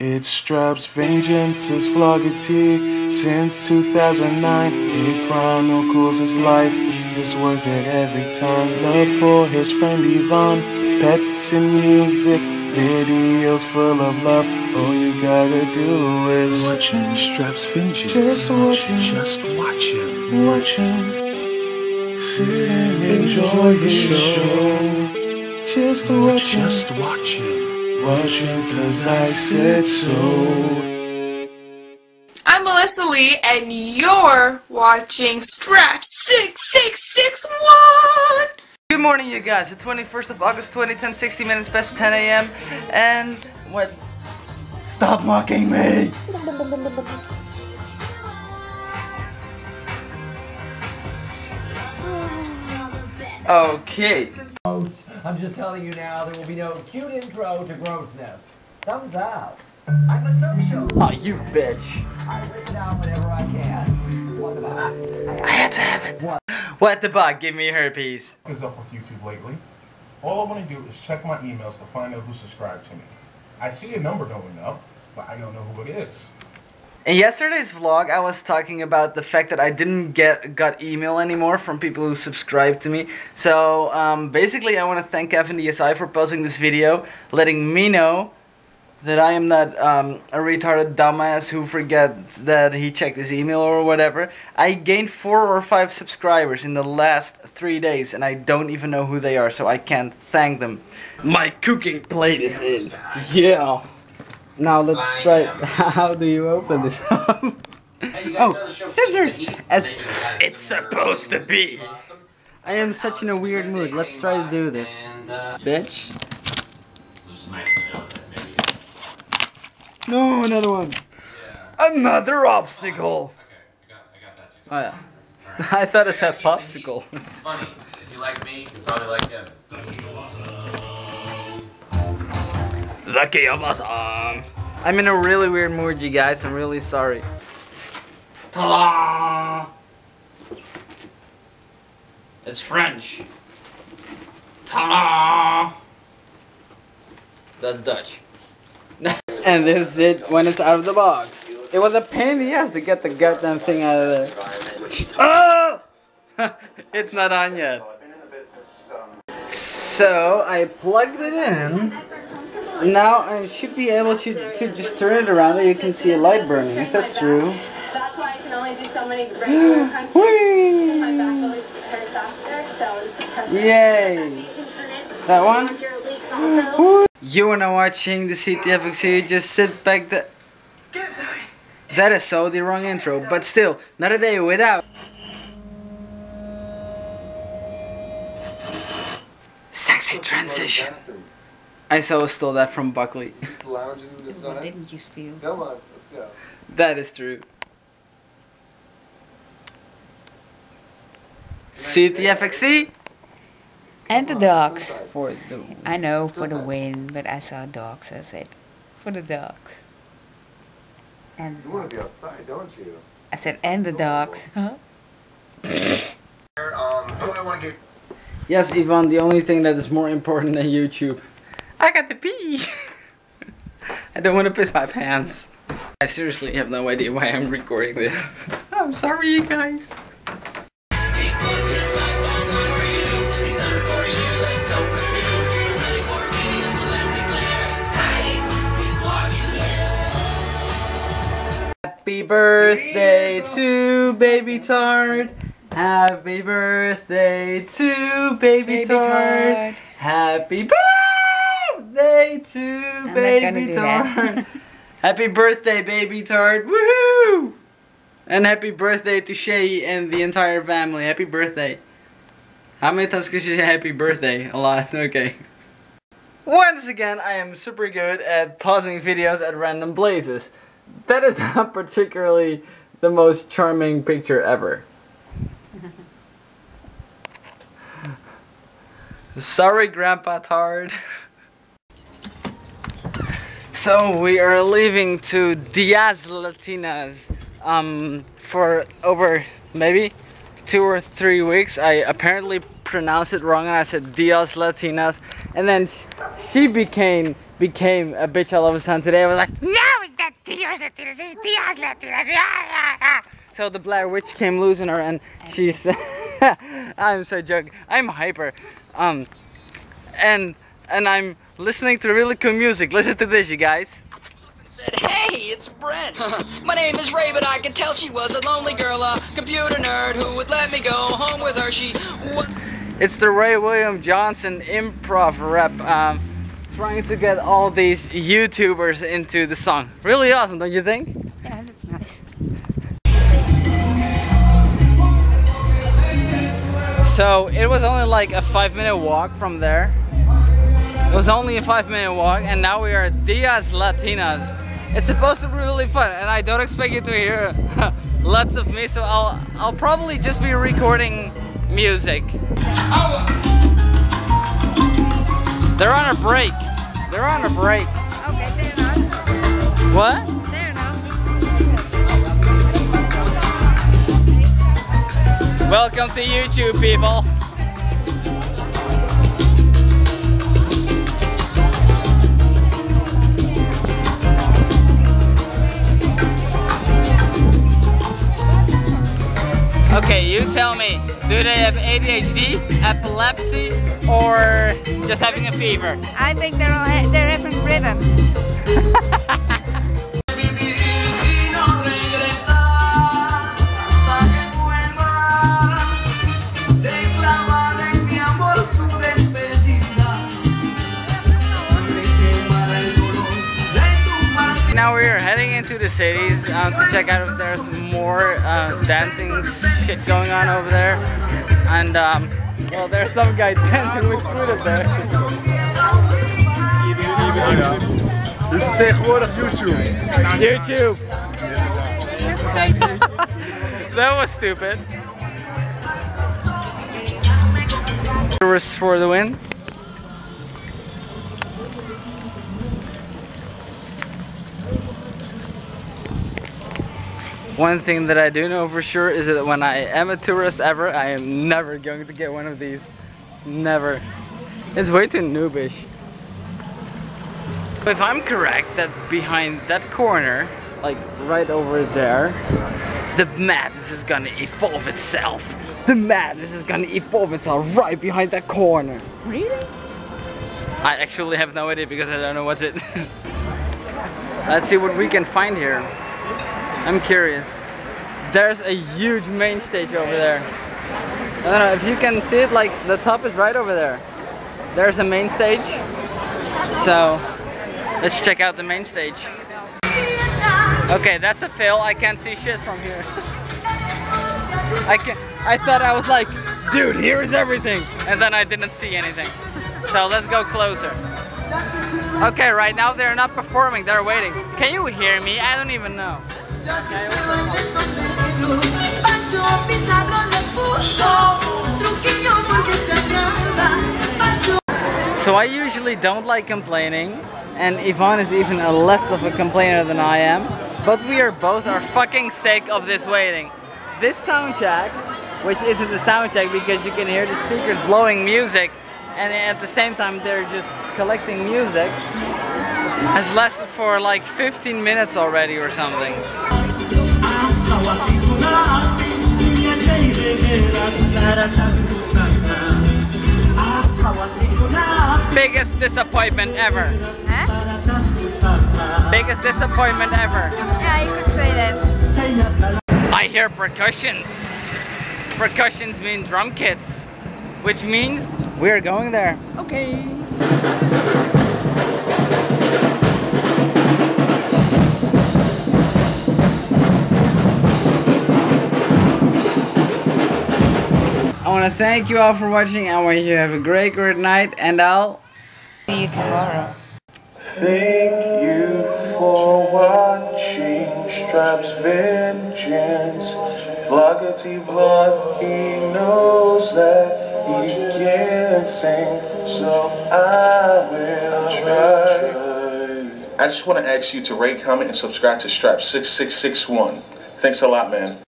It's Straps Vengeance's vloggeteer since 2009. It chronicles his life, it's worth it every time. Love for his friend Yvonne, pets and music, videos full of love. All you gotta do is watching Straps Vengeance. Just watch him. Watch him. Sit and enjoy his show. Just watch him. Watching 'cause I said so. I'm Melissa Lee, and you're watching STRAP 6661! Good morning, you guys. The 21st of August 2010, 60 minutes past 10 a.m. And what? Stop mocking me! Okay. I'm just telling you now, there will be no cute intro to grossness. Thumbs up. I'm a social. Oh, you bitch. I bring it out whenever I can. What the bug? I had to have it. What the bug? Give me herpes. What is up with YouTube lately? All I want to do is check my emails to find out who subscribed to me. I see a number going up, but I don't know who it is. In yesterday's vlog, I was talking about the fact that I didn't got email anymore from people who subscribed to me. So basically, I want to thank Kevin DSI for posting this video, letting me know that I am not a retarded dumbass who forgets that he checked his email or whatever. I gained 4 or 5 subscribers in the last 3 days, and I don't even know who they are, so I can't thank them. My cooking plate is in. Yeah. Now let's try it. How do you open this? Oh, scissors! As it's supposed to be! I am such in a weird mood. Let's try to do this. Bitch. No, another one! Another obstacle! Oh yeah. I thought it said popsicle. Funny. If you like me, you probably like him. Lucky of us. I'm in a really weird mood, you guys. I'm really sorry. Ta-da! It's French. Ta-da! That's Dutch. And this is it when it's out of the box. It was a pain in the ass to get the goddamn thing out of there. Oh! It's not on yet. So I plugged it in. Now I should be able to just turn it around and you can see a light burning. Is that true? That's why I can only do so many regular punches. Whee! My back always hurts after, so it's perfect. Yay! That one? You are now watching the CTFxC, just sit back the... That is so the wrong intro, but still, not a day without... Sexy transition. I so stole that from Buckley. Just lounging in the sun. What didn't you steal? Come on, let's go. That is true. CTFxC and the dogs. For the win. I know for the win, but I saw dogs. I said, for the dogs. And you want to be outside, don't you? I said, and the dogs, huh? Yes, Yvonne. The only thing that is more important than YouTube. I got to pee! I don't want to piss my pants. I seriously have no idea why I'm recording this. I'm sorry, you guys. Happy birthday to Baby Tart. Happy birthday to Baby Tart. Happy birthday! Day to Baby Tart. Happy birthday, Baby Tart. Woohoo! And happy birthday to Shay and the entire family. Happy birthday. How many times can you say happy birthday? A lot. Okay. Once again, I am super good at pausing videos at random places. That is not particularly the most charming picture ever. Sorry, Grandpa Tard. So we are leaving to Dias Latinas for over maybe 2 or 3 weeks. I apparently pronounced it wrong and I said Dias Latinas, and then she became a bitch all of a sudden today. I was like, no! Dias Latinas, it's Dias Latinas. So the Blair Witch came losing her, and she said, I'm so joking. I'm hyper. And I'm listening to really cool music. Listen to this, you guys. Said, hey, it's Brent. My name is Ray, but I could tell she was a lonely girl, a computer nerd who would let me go home with her. She was... It's the Ray William Johnson improv rep, trying to get all these YouTubers into the song. Really awesome, don't you think? Yeah, that's nice. So it was only like a 5-minute walk from there. It was only a 5-minute walk, and now we are at Dias Latinas. It's supposed to be really fun, and I don't expect you to hear lots of me, so I'll probably just be recording music. Oh. They're on a break. They're on a break. Okay, they're not. What? They're not. Welcome to YouTube, people. Okay, you tell me, do they have ADHD, epilepsy, or just having a fever? I think they're all having rhythm. Now we are heading into the cities to check out if there's more dancing shit going on over there. And well, there's some guy dancing with food up there. This is tegenwoordig YouTube. YouTube. That was stupid. Tourists for the win. One thing that I do know for sure is that when I am a tourist ever, I am never going to get one of these. Never. It's way too noobish. If I'm correct, that behind that corner, like right over there, the madness is gonna evolve itself. The madness is gonna evolve itself right behind that corner. Really? I actually have no idea because I don't know what's it. Let's see what we can find here. I'm curious. There's a huge main stage over there. I don't know if you can see it, like the top is right over there. There's a main stage. So let's check out the main stage. Okay, that's a fail. I can't see shit from here. I thought I was like, dude, here is everything. And then I didn't see anything. So let's go closer. Okay, right now they're not performing, they're waiting. Can you hear me? I don't even know. So I usually don't like complaining, and Yvonne is even less of a complainer than I am, but we are both our fucking sake of this waiting. This sound check, which isn't a sound check because you can hear the speakers blowing music, and at the same time they're just collecting music, has lasted for like 15 minutes already or something. Biggest disappointment ever. Huh? Biggest disappointment ever. Yeah, you could say that. I hear percussions. Percussions mean drum kits, which means we're going there. Okay. I want to thank you all for watching. I want you to have a great night, and I'll see you tomorrow. Thank you for watching Straps Vengeance. Vloggerty Vlog, he knows that he can't sing, so I will try. I just want to ask you to rate, comment, and subscribe to Strap 6661. Thanks a lot, man.